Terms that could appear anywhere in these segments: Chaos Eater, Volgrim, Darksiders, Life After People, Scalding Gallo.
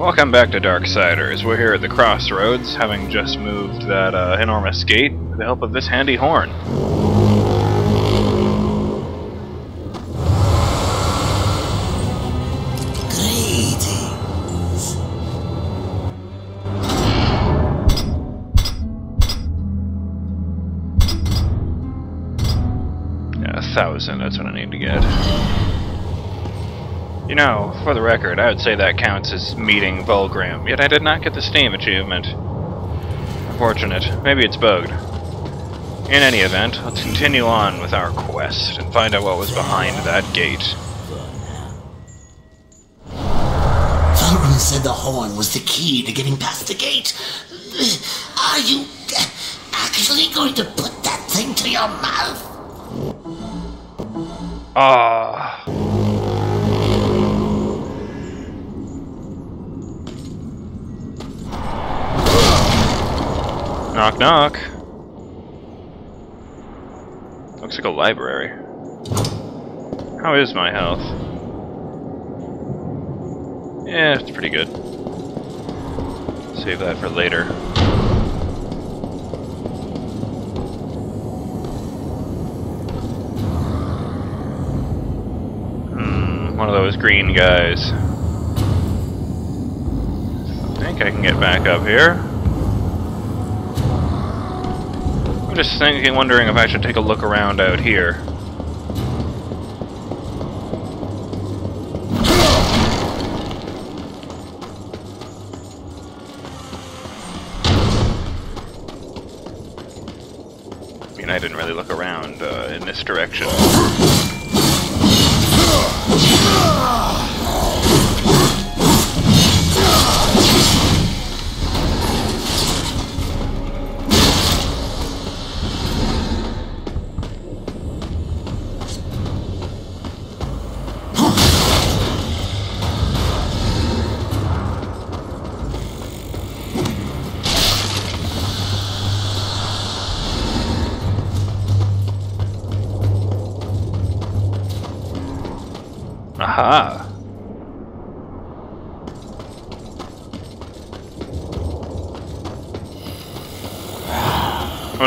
Welcome back to Darksiders. We're here at the crossroads, having just moved that enormous gate with the help of this handy horn. Greetings. Yeah, 1,000, that's what I need to get. You know, for the record, I would say that counts as meeting Volgrim, yet I did not get the Steam achievement. Unfortunate. Maybe it's bugged. In any event, let's continue on with our quest and find out what was behind that gate. Volgrim said the horn was the key to getting past the gate. Are you actually going to put that thing to your mouth? Knock, knock. Looks like a library. How is my health? Yeah, it's pretty good. Save that for later. One of those green guys. I think I can get back up here. I'm just thinking, wondering if I should take a look around out here. I mean, I didn't really look around in this direction. Aha! Oh no!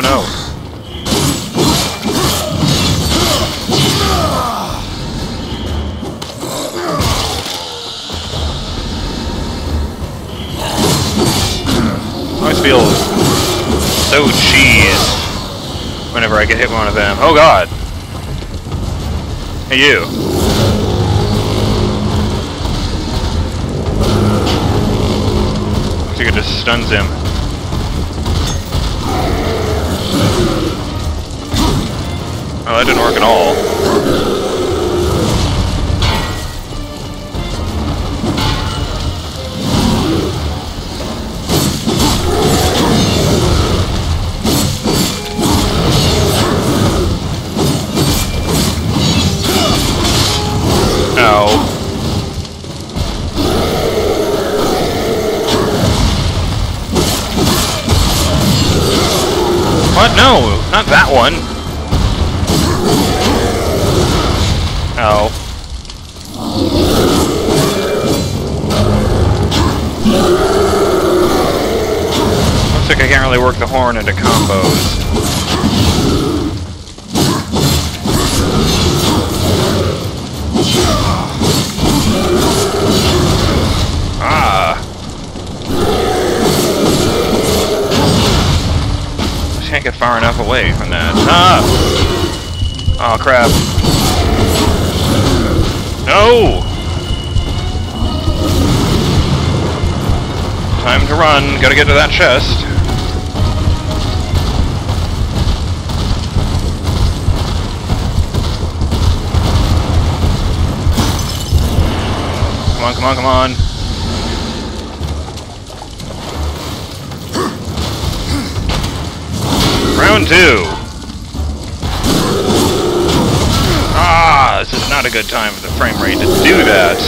I always feel so cheesed whenever I get hit by one of them. Oh god! Hey you! It just stuns him. Oh, that didn't work at all. Ow. What? No! Not that one! Ow. Looks like I can't really work the horn into combos. Can't get far enough away from that. Ah! Oh crap. No! Time to run. Gotta get to that chest. Come on, come on, come on. Round two! Ah, this is not a good time for the frame rate to do that.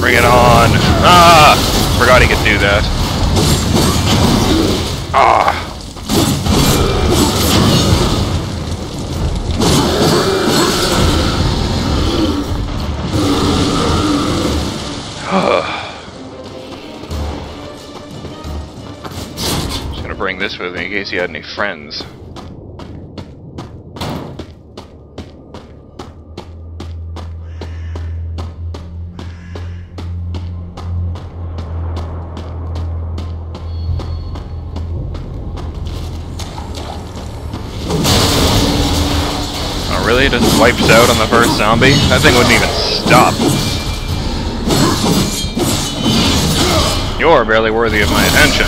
Bring it on! Ah! Forgot he could do that. Ah! Just gonna bring this with me in case you had any friends. Really? Just wipes out on the first zombie? That thing wouldn't even stop. You're barely worthy of my attention.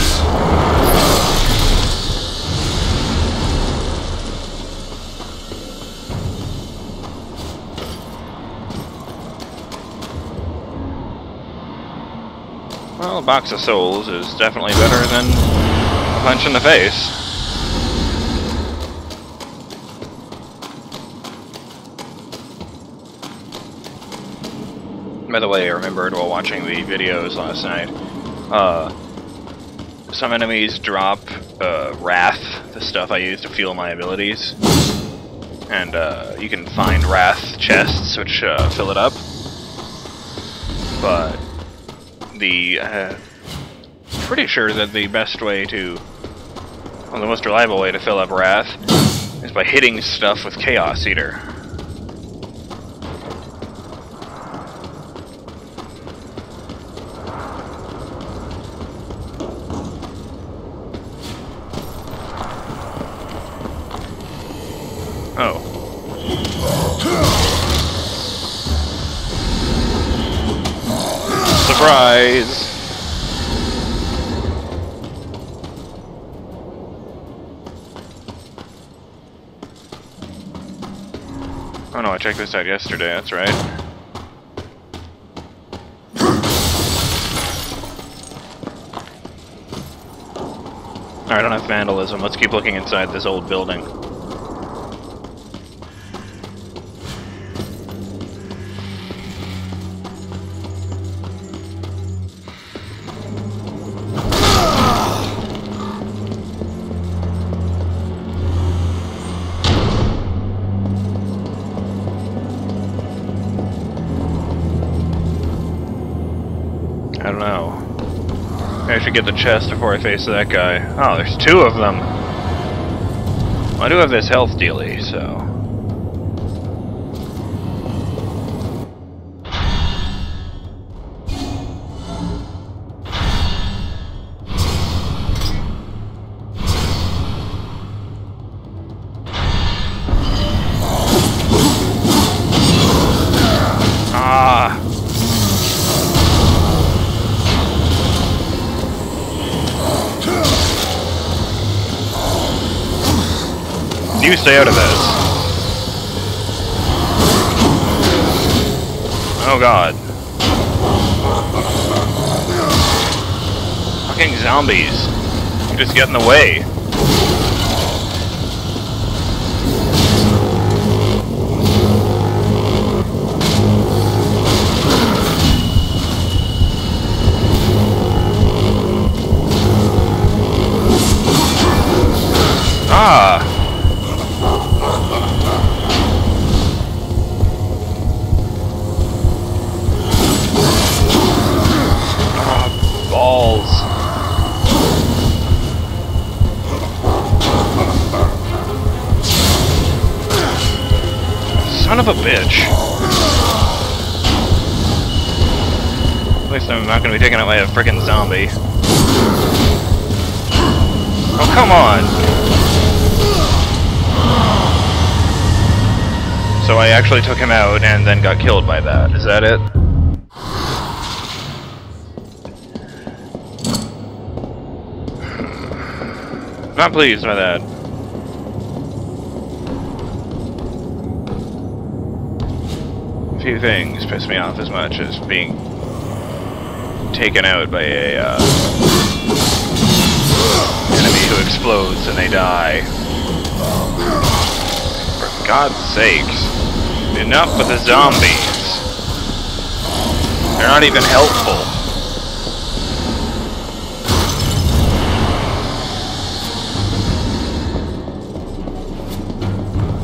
Well, a box of souls is definitely better than a punch in the face. By the way, I remembered while watching the videos last night, some enemies drop Wrath, the stuff I use to fuel my abilities, and you can find Wrath chests which fill it up, but the pretty sure that the best way to, well, the most reliable way to fill up Wrath is by hitting stuff with Chaos Eater. Oh. Surprise! Oh no, I checked this out yesterday, that's right. Alright, I don't have vandalism. Let's keep looking inside this old building. I don't know. I should get the chest before I face that guy. Oh, there's two of them! Well, I do have this health dealie, so... You stay out of this. Oh god. Fucking zombies. You just get in the way. Ah! Son of a bitch. At least I'm not going to be taken out by a frickin' zombie. Oh, come on! So I actually took him out and then got killed by that. Is that it? Not pleased by that. Few things piss me off as much as being taken out by a enemy who explodes and they die. For God's sakes, enough with the zombies. They're not even helpful.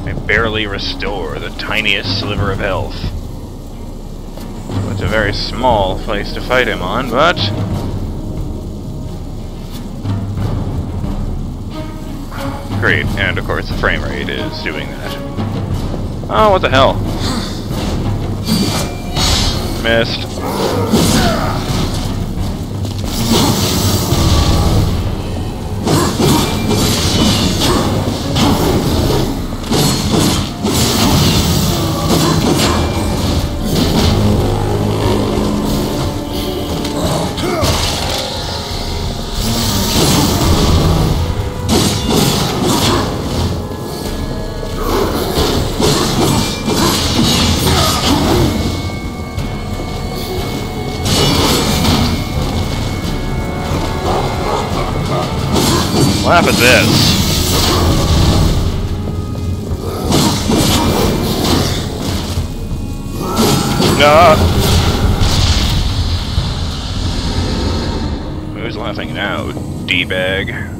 They barely restore the tiniest sliver of health. a very small place to fight him on, but... great, and of course the frame rate is doing that. Oh, what the hell? Missed. Laugh at this. Who's laughing now, D-bag?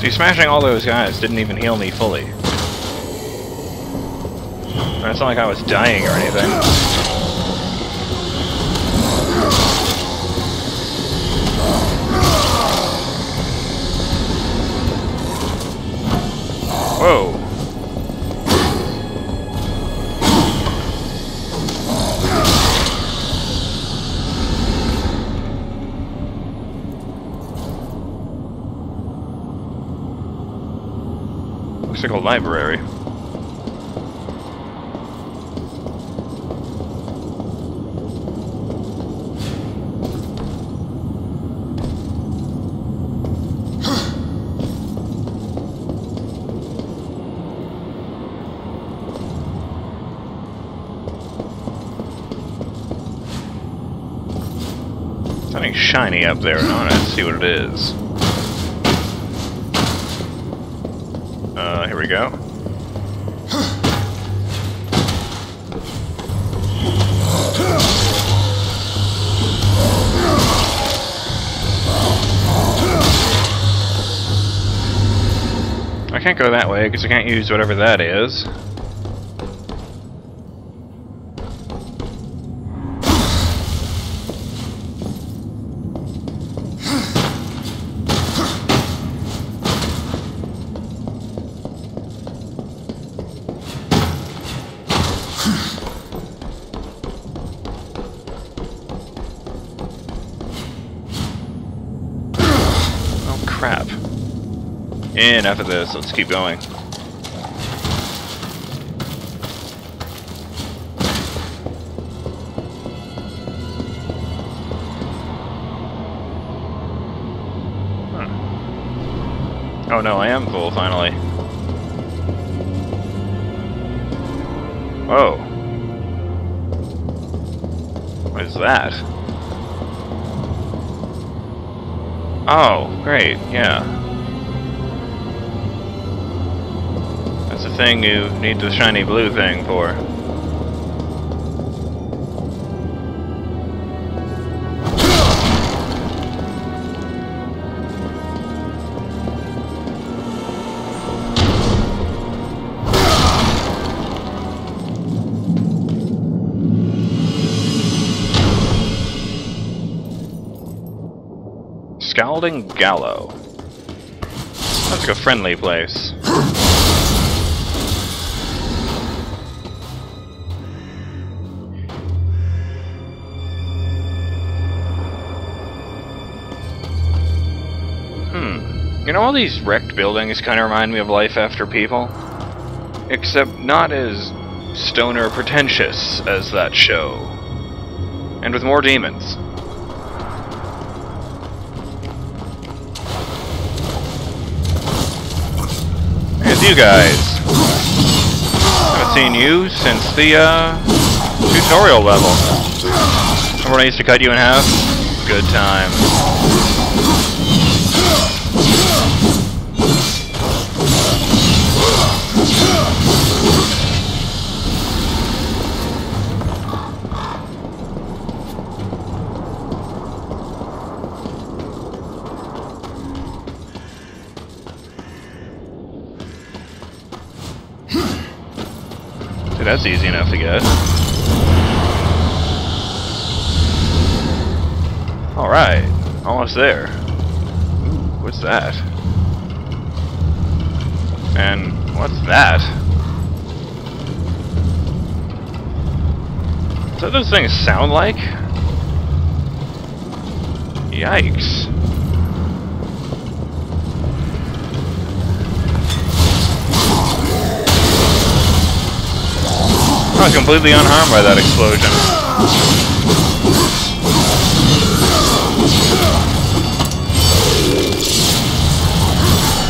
See, smashing all those guys didn't even heal me fully. It's not like I was dying or anything. Whoa. Library. Something shiny up there, and I want to see what it is. Here we go. I can't go that way because I can't use whatever that is. Crap. Enough of this, let's keep going. Huh. Oh no, I am full, finally. Whoa. What is that? Oh, great, yeah. That's the thing you need the shiny blue thing for. Scalding Gallo. That's like a friendly place. You know, all these wrecked buildings kind of remind me of Life After People. Except not as stoner pretentious as that show. And with more demons. You guys. I haven't seen you since the tutorial level. Remember when I used to cut you in half? Good time. that's easy enough to get. Alright, almost there. Ooh, what's that? And what's that? Is that what those things sound like? Yikes. I was completely unharmed by that explosion.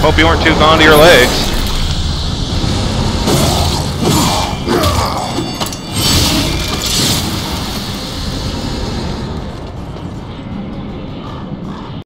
Hope you weren't too fond of your legs.